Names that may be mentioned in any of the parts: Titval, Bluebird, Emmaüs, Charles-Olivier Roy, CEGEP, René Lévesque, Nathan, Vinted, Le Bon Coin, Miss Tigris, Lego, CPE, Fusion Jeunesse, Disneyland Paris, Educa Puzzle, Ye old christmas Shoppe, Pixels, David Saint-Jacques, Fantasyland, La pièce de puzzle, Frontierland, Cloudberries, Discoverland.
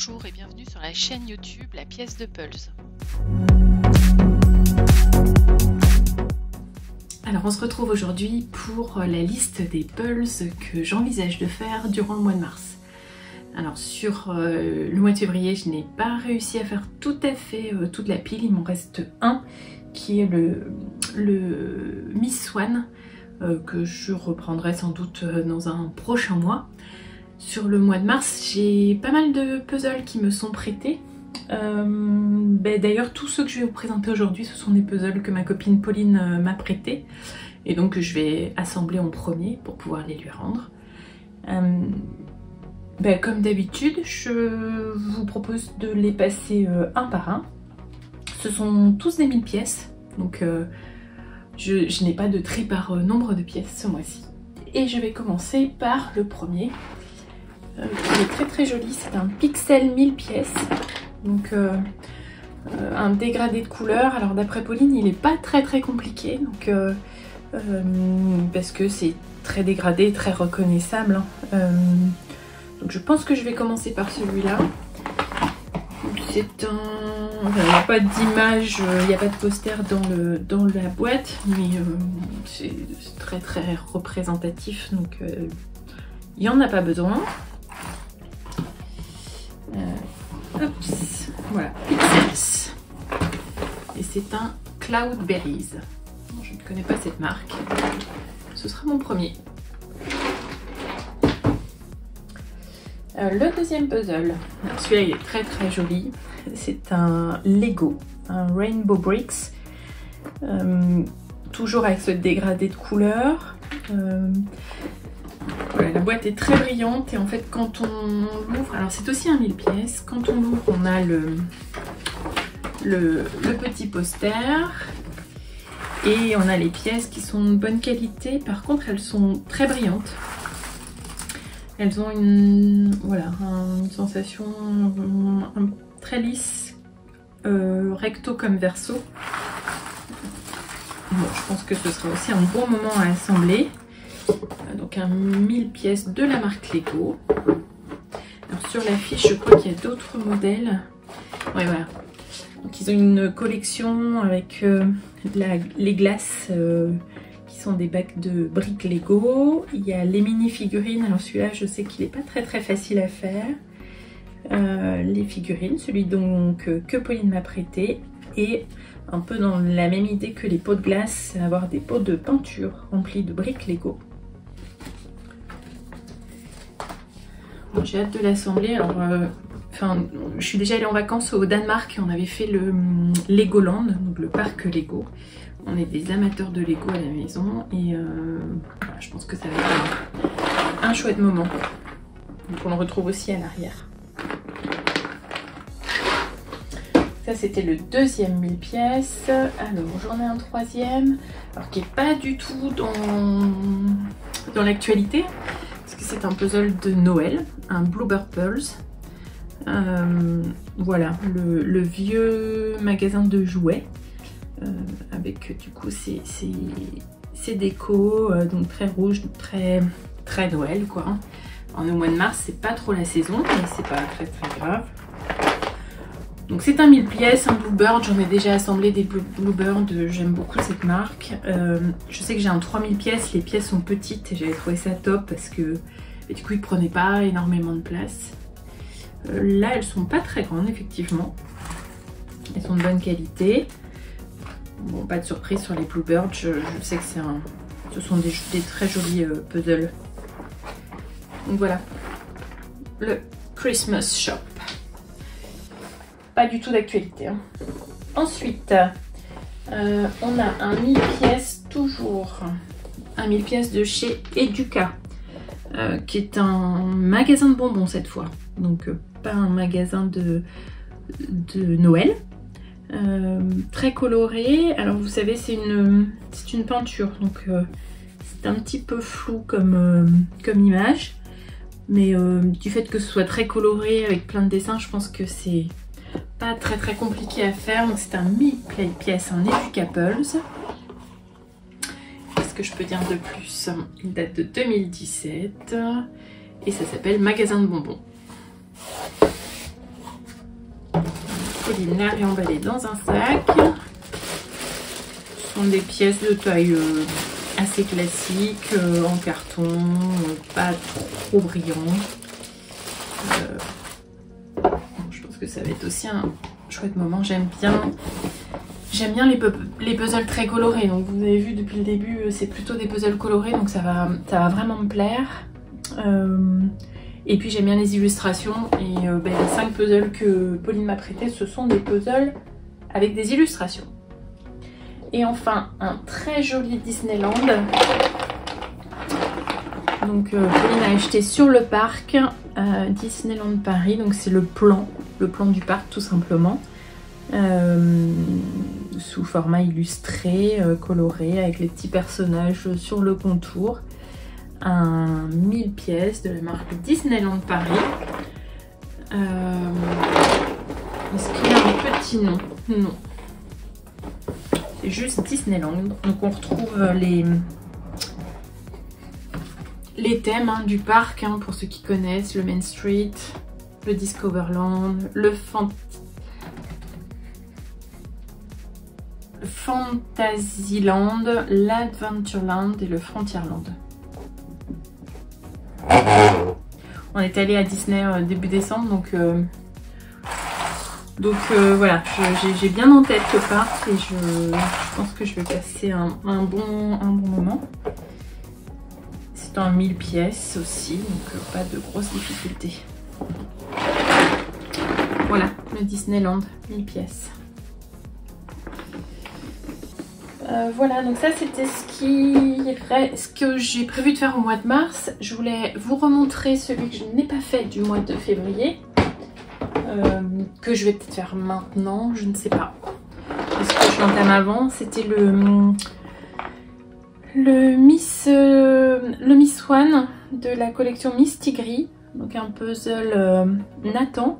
Bonjour et bienvenue sur la chaîne YouTube La Pièce de Puzzle. Alors on se retrouve aujourd'hui pour la liste des puzzles que j'envisage de faire durant le mois de mars. Alors sur le mois de février, je n'ai pas réussi à faire tout à fait toute la pile, il m'en reste un qui est le Miss Swan que je reprendrai sans doute dans un prochain mois. Sur le mois de mars, j'ai pas mal de puzzles qui me sont prêtés. D'ailleurs, tous ceux que je vais vous présenter aujourd'hui, ce sont des puzzles que ma copine Pauline m'a prêtés. Et donc, je vais assembler en premier pour pouvoir les lui rendre. Comme d'habitude, je vous propose de les passer un par un. Ce sont tous des 1000 pièces. Donc, je n'ai pas de tri par nombre de pièces ce mois-ci. Et je vais commencer par le premier. Il est très très joli, c'est un pixel 1000 pièces, donc un dégradé de couleur. Alors d'après Pauline, il n'est pas très très compliqué, donc, parce que c'est très dégradé, très reconnaissable. Hein. Donc je pense que je vais commencer par celui-là. C'est un... Enfin, il n'y a pas d'image, il n'y a pas de poster dans la boîte, mais c'est très très représentatif, donc il n'y en a pas besoin. Oups, voilà, Pixels. Et c'est un Cloudberries. Je ne connais pas cette marque. Ce sera mon premier. Le deuxième puzzle. Alors celui-là, il est très très joli. C'est un Lego, un Rainbow Bricks. Toujours avec ce dégradé de couleurs. Voilà, la boîte est très brillante et en fait quand on l'ouvre, alors c'est aussi un 1000 pièces, quand on l'ouvre on a le petit poster et on a les pièces qui sont de bonne qualité, par contre elles sont très brillantes. Elles ont une sensation très lisse, recto comme verso. Bon, je pense que ce sera aussi un bon moment à assembler. Donc un 1000 pièces de la marque Lego. Alors sur l'affiche, je crois qu'il y a d'autres modèles. Ouais, voilà. Donc ils ont une collection avec les glaces qui sont des bacs de briques Lego. Il y a les mini figurines. Alors celui-là, je sais qu'il n'est pas très très facile à faire. Les figurines, celui donc que Pauline m'a prêté. Et un peu dans la même idée que les pots de glace, avoir des pots de peinture remplis de briques Lego. Bon, j'ai hâte de l'assembler. Alors, je suis déjà allée en vacances au Danemark et on avait fait le Legoland, donc le parc Lego. On est des amateurs de Lego à la maison et je pense que ça va être un chouette moment. Donc on le retrouve aussi à l'arrière. Ça, c'était le deuxième 1000 pièces. Alors, j'en ai un troisième, alors qui n'est pas du tout dans l'actualité, parce que c'est un puzzle de Noël, un Bluebird Puzzle. Voilà, le vieux magasin de jouets, avec du coup ces décos, donc très rouge, très, très Noël, quoi. En au mois de mars, c'est pas trop la saison, mais c'est pas très très grave. Donc c'est un 1000 pièces, un Bluebird, j'en ai déjà assemblé des Bluebird, j'aime beaucoup cette marque. Je sais que j'ai un 3000 pièces, les pièces sont petites et j'avais trouvé ça top parce que du coup ils ne prenaient pas énormément de place. Là elles sont pas très grandes effectivement, elles sont de bonne qualité. Bon, pas de surprise sur les Bluebird, je sais que ce sont des très jolis puzzles. Donc voilà, le Christmas Shop. Pas du tout d'actualité. Hein. Ensuite, on a un 1000 pièces toujours. Un 1000 pièces de chez Educa, qui est un magasin de bonbons cette fois. Donc pas un magasin de Noël. Très coloré. Alors vous savez, c'est une peinture. Donc c'est un petit peu flou comme image. Mais du fait que ce soit très coloré avec plein de dessins, je pense que c'est pas très très compliqué à faire. Donc c'est un 1000 pièces, un Educa Puzzle. Qu'est-ce que je peux dire de plus? Il date de 2017 et ça s'appelle magasin de bonbons. polymère et emballée dans un sac. Ce sont des pièces de taille assez classique, en carton, pas trop brillant. Je pense que ça va être aussi un chouette moment. J'aime bien les puzzles très colorés. Donc vous avez vu depuis le début, c'est plutôt des puzzles colorés, donc ça va vraiment me plaire. Et puis j'aime bien les illustrations, et les 5 puzzles que Pauline m'a prêté, ce sont des puzzles avec des illustrations. Et enfin, un très joli Disneyland. Donc Pauline a acheté sur le parc Disneyland Paris. Donc c'est le plan du parc tout simplement. Sous format illustré, coloré, avec les petits personnages sur le contour. Un 1000 pièces de la marque Disneyland Paris. Est-ce qu'il y a un petit nom? Non. C'est juste Disneyland, donc on retrouve les thèmes du parc, pour ceux qui connaissent, le Main Street, le Discoverland, le Fantasyland, l'Adventureland et le Frontierland. On est allé à Disney début décembre, donc... voilà, j'ai bien en tête le parc et je pense que je vais passer un bon moment. C'est en 1000 pièces aussi, donc pas de grosses difficultés. Voilà, le Disneyland, 1000 pièces. Voilà, donc ça c'était ce que j'ai prévu de faire au mois de mars. Je voulais vous remontrer celui que je n'ai pas fait du mois de février. Que je vais peut-être faire maintenant, je ne sais pas. Est-ce que je l'entame avant? C'était le Miss One de la collection Miss Tigris. Donc un puzzle Nathan,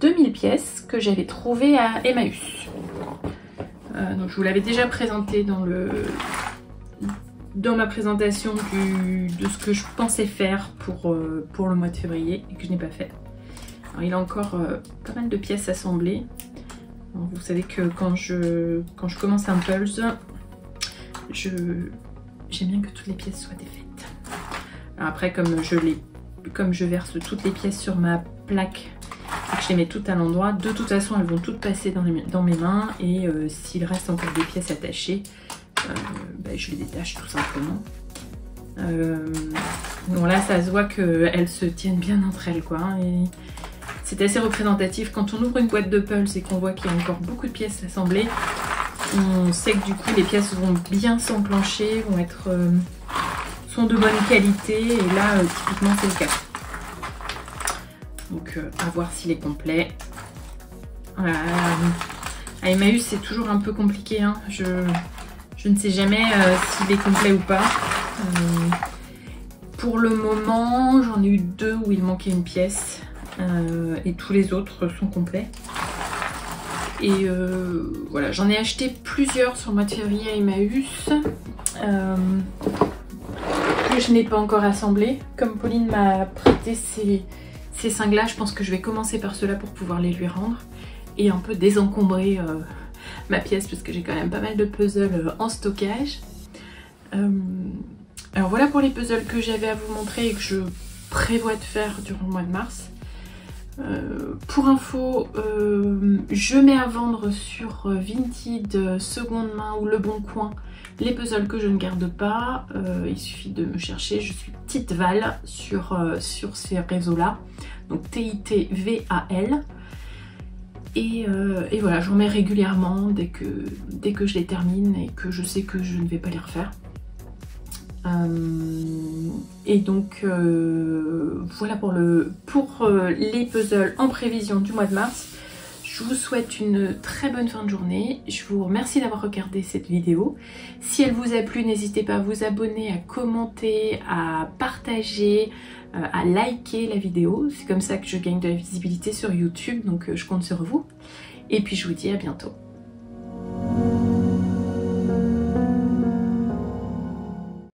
2000 pièces que j'avais trouvé à Emmaüs. Donc je vous l'avais déjà présenté dans ma présentation de ce que je pensais faire pour le mois de février et que je n'ai pas fait. Alors, il a encore pas mal de pièces assemblées. Alors, vous savez que quand je commence un puzzle, j'aime bien que toutes les pièces soient défaites. Alors après, comme je verse toutes les pièces sur ma plaque et que je les mets toutes à l'endroit, de toute façon elles vont toutes passer dans mes mains, et s'il reste encore des pièces attachées, je les détache tout simplement. Bon là ça se voit qu'elles se tiennent bien entre elles, quoi. Et c'est assez représentatif. Quand on ouvre une boîte de puzzles et qu'on voit qu'il y a encore beaucoup de pièces assemblées, on sait que du coup les pièces vont bien s'enclencher, sont de bonne qualité, et là typiquement c'est le cas. Donc à voir s'il est complet. À Emmaüs c'est toujours un peu compliqué, je ne sais jamais s'il est complet ou pas. Pour le moment j'en ai eu 2 où il manquait une pièce. Et tous les autres sont complets. Et voilà, j'en ai acheté plusieurs sur le mois de février à Emmaüs que je n'ai pas encore assemblé. Comme Pauline m'a prêté ces 5 là, je pense que je vais commencer par ceux-là pour pouvoir les lui rendre et un peu désencombrer ma pièce, parce que j'ai quand même pas mal de puzzles en stockage. Alors voilà pour les puzzles que j'avais à vous montrer et que je prévois de faire durant le mois de mars. Pour info, je mets à vendre sur Vinted, seconde main ou Le Bon Coin les puzzles que je ne garde pas. Il suffit de me chercher, je suis Titval sur ces réseaux-là, donc T-I-T-V-A-L. Et voilà, j'en mets régulièrement dès que je les termine et que je sais que je ne vais pas les refaire. Et donc voilà pour les puzzles en prévision du mois de mars. Je vous souhaite une très bonne fin de journée. Je vous remercie d'avoir regardé cette vidéo. Si elle vous a plu, n'hésitez pas à vous abonner, à commenter, à partager, à liker la vidéo. C'est comme ça que je gagne de la visibilité sur YouTube, donc je compte sur vous. Et puis je vous dis à bientôt.